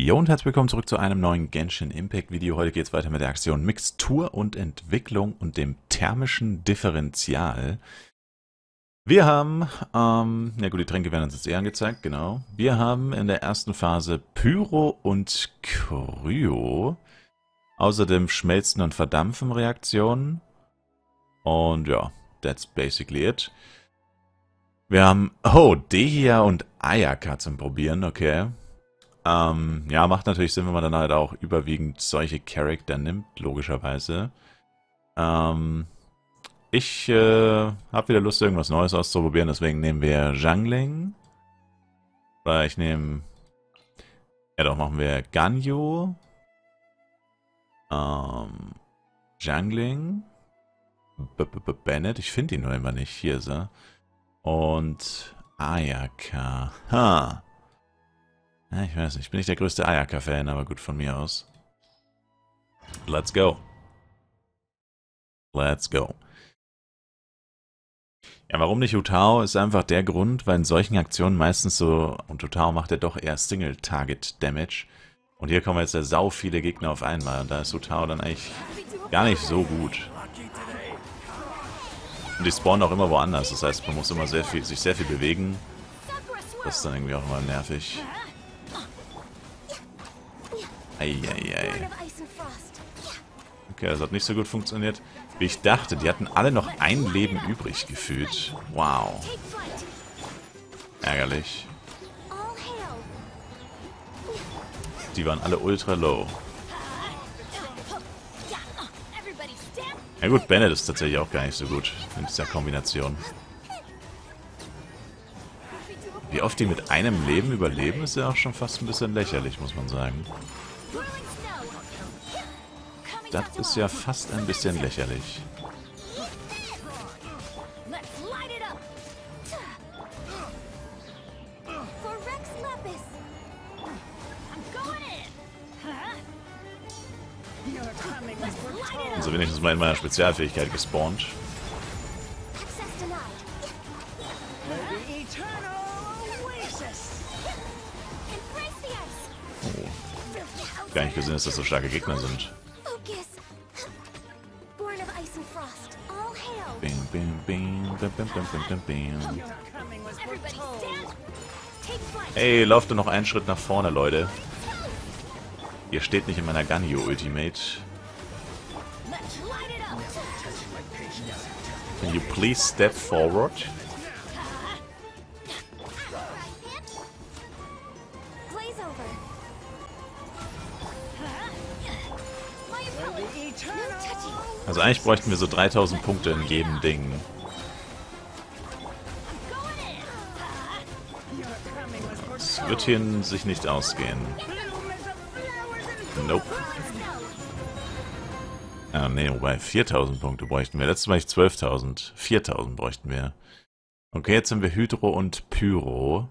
Jo und herzlich willkommen zurück zu einem neuen Genshin Impact Video. Heute geht es weiter mit der Aktion Mixtur und Entwicklung und dem thermischen Differential. Wir haben, ja gut, die Tränke werden uns jetzt eher angezeigt, genau. Wir haben in der ersten Phase Pyro und Kryo. Außerdem Schmelzen und Verdampfen Reaktionen. Und ja, that's basically it. Wir haben, oh, Dehya und Ayaka zum Probieren, okay. Ja, macht natürlich Sinn, wenn man dann halt auch überwiegend solche Charakter nimmt, logischerweise. Ich habe wieder Lust, irgendwas Neues auszuprobieren, deswegen nehmen wir Xiangling. Oder ich nehme... Ja doch, machen wir Ganyu. Xiangling. Bennett, ich finde ihn nur immer nicht, hier ist er. Und Ayaka. Ha! Ja, ich weiß nicht, bin nicht der größte Ayaka-Fan, aber gut, von mir aus. Let's go. Let's go. Ja, warum nicht Hu Tao? Ist einfach der Grund, weil in solchen Aktionen meistens so... Und Hu Tao macht ja doch eher Single-Target-Damage. Und hier kommen jetzt ja sau viele Gegner auf einmal. Und da ist Hu Tao dann eigentlich gar nicht so gut. Und die spawnen auch immer woanders. Das heißt, man muss immer sich sehr viel bewegen. Das ist dann irgendwie auch immer nervig. Eieiei. Okay, das hat nicht so gut funktioniert, wie ich dachte. Die hatten alle noch ein Leben übrig gefühlt. Wow. Ärgerlich. Die waren alle ultra low. Ja gut, Bennett ist tatsächlich auch gar nicht so gut in dieser Kombination. Wie oft die mit einem Leben überleben, ist ja auch schon fast ein bisschen lächerlich, muss man sagen. Das ist ja fast ein bisschen lächerlich. Also wenigstens mal in meiner Spezialfähigkeit gespawnt. Oh. Gar nicht gesehen, dass das so starke Gegner sind. Hey, lauft doch noch einen Schritt nach vorne, Leute. Ihr steht nicht in meiner Ganyu-Ultimate. Can you please step forward? Also eigentlich bräuchten wir so 3000 Punkte in jedem Ding. Das wird hier sich nicht ausgehen. Nope. Ah ne, wobei 4000 Punkte bräuchten wir. Letztes Mal ich 12.000. 4000 bräuchten wir. Okay, jetzt haben wir Hydro und Pyro.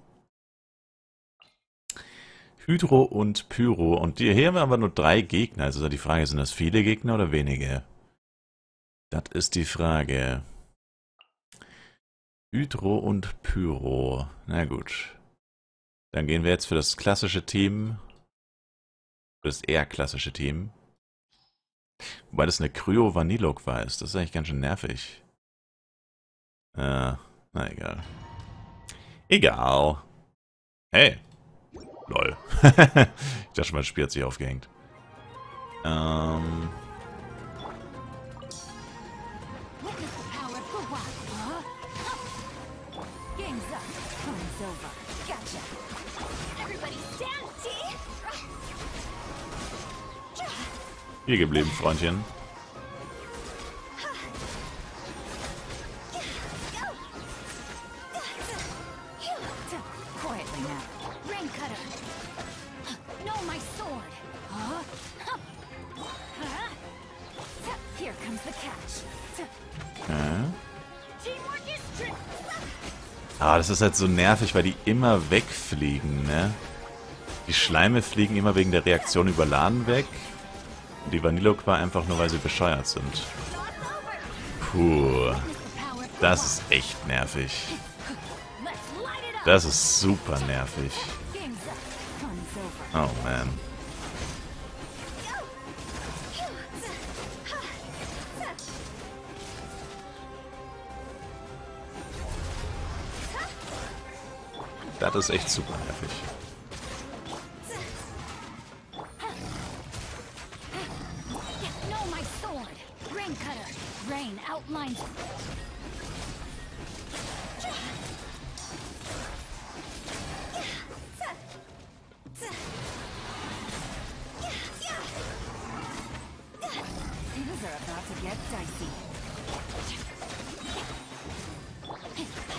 Hydro und Pyro. Und hier haben wir aber nur 3 Gegner. Also die Frage, sind das viele Gegner oder wenige? Das ist die Frage. Hydro und Pyro. Na gut. Dann gehen wir jetzt für das klassische Team. Für das eher klassische Team. Wobei das eine Kryo-Vanillok-War ist. Das ist eigentlich ganz schön nervig. Na egal. Egal. Hey. Lol. Ich dachte schon, mein Spiel hat sich aufgehängt. Hier geblieben, Freundchen. Ah, das ist halt so nervig, weil die immer wegfliegen, ne? Die Schleime fliegen immer wegen der Reaktion überladen weg. Und die Vanillok war einfach nur, weil sie bescheuert sind. Puh. Das ist echt nervig. Das ist super nervig. Oh man. Das ist echt super nervig.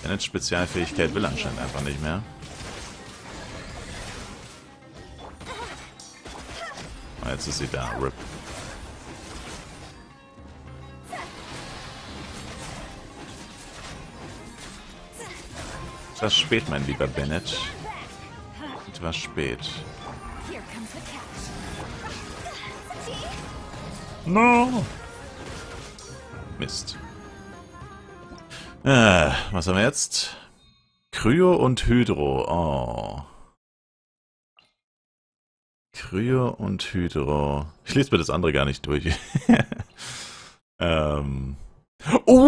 Bennetts Spezialfähigkeit will anscheinend einfach nicht mehr. Jetzt ist sie da, RIP. Etwas spät, mein lieber Bennett. Etwas spät. No! Mist. Was haben wir jetzt? Kryo und Hydro. Oh. Kryo und Hydro. Ich lese mir das andere gar nicht durch. Oh,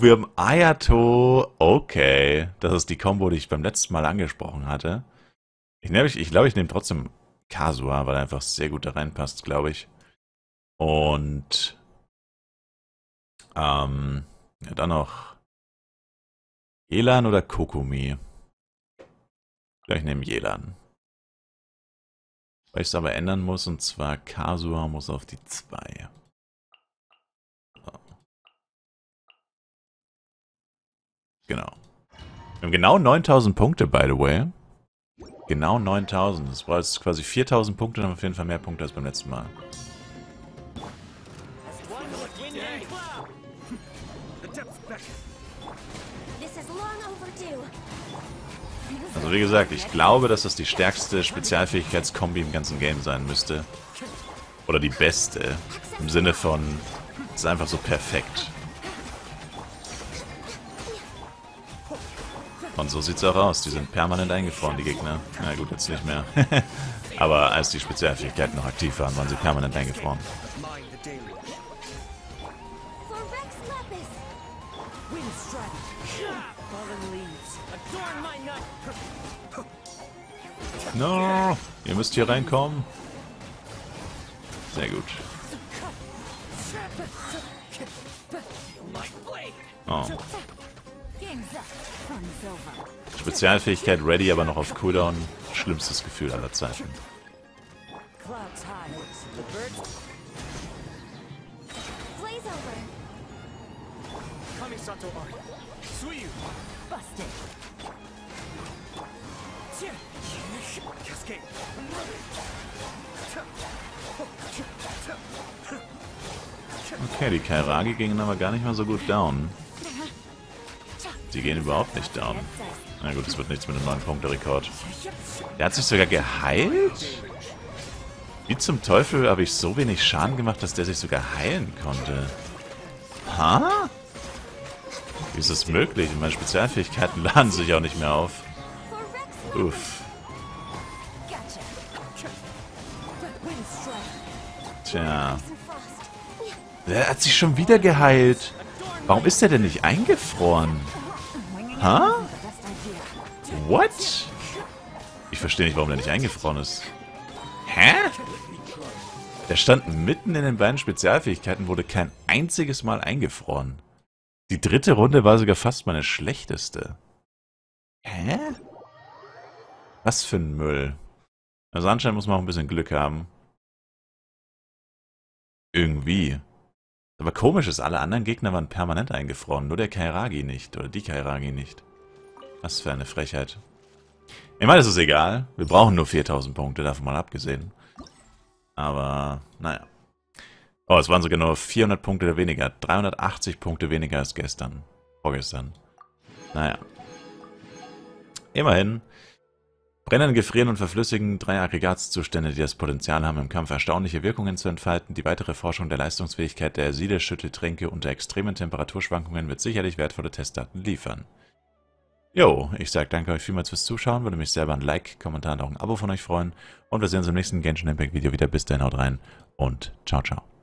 wir haben Ayato. Okay. Das ist die Combo, die ich beim letzten Mal angesprochen hatte. Ich glaube, ich nehme trotzdem Kazuha, weil er einfach sehr gut da reinpasst, glaube ich. Und ja, dann noch Yelan oder Kokomi. Vielleicht nehme ich Yelan. Weil ich es aber ändern muss, und zwar Kazuha muss auf die 2. So. Genau. Wir haben genau 9000 Punkte, by the way. Genau 9000. Das war jetzt quasi 4000 Punkte, dann haben wir auf jeden Fall mehr Punkte als beim letzten Mal. Also wie gesagt, ich glaube, dass das die stärkste Spezialfähigkeitskombi im ganzen Game sein müsste. Oder die beste. Im Sinne von, es ist einfach so perfekt. Und so sieht's auch aus. Die sind permanent eingefroren, die Gegner. Na gut, jetzt nicht mehr. Aber als die Spezialfähigkeiten noch aktiv waren, waren sie permanent eingefroren. No, ihr müsst hier reinkommen. Sehr gut. Oh. Spezialfähigkeit ready, aber noch auf Cooldown. Schlimmstes Gefühl aller Zeiten. Okay, die Kairagi gingen aber gar nicht mal so gut down. Sie gehen überhaupt nicht down. Na gut, es wird nichts mit dem 9-Punkte-Rekord. Der hat sich sogar geheilt? Wie zum Teufel habe ich so wenig Schaden gemacht, dass der sich sogar heilen konnte? Ha? Wie ist das möglich? Meine Spezialfähigkeiten laden sich auch nicht mehr auf. Uff. Tja. Der hat sich schon wieder geheilt. Warum ist der denn nicht eingefroren? Ha? What? Ich verstehe nicht, warum der nicht eingefroren ist. Hä? Der stand mitten in den beiden Spezialfähigkeiten, wurde kein einziges Mal eingefroren. Die dritte Runde war sogar fast meine schlechteste. Hä? Was für ein Müll. Also anscheinend muss man auch ein bisschen Glück haben. Irgendwie. Aber komisch ist, alle anderen Gegner waren permanent eingefroren. Nur der Kairagi nicht. Oder die Kairagi nicht. Was für eine Frechheit. Ich meine, das ist egal. Wir brauchen nur 4000 Punkte, davon mal abgesehen. Aber, naja. Oh, es waren sogar nur 400 Punkte weniger. 380 Punkte weniger als gestern. Vorgestern. Naja. Immerhin. Brennen, Gefrieren und Verflüssigen, 3 Aggregatzustände, die das Potenzial haben, im Kampf erstaunliche Wirkungen zu entfalten. Die weitere Forschung der Leistungsfähigkeit der Siedel-Schütteltränke unter extremen Temperaturschwankungen wird sicherlich wertvolle Testdaten liefern. Jo, ich sage danke euch vielmals fürs Zuschauen, würde mich selber ein Like, Kommentar und auch ein Abo von euch freuen. Und wir sehen uns im nächsten Genshin Impact Video wieder. Bis dahin, haut rein und ciao, ciao.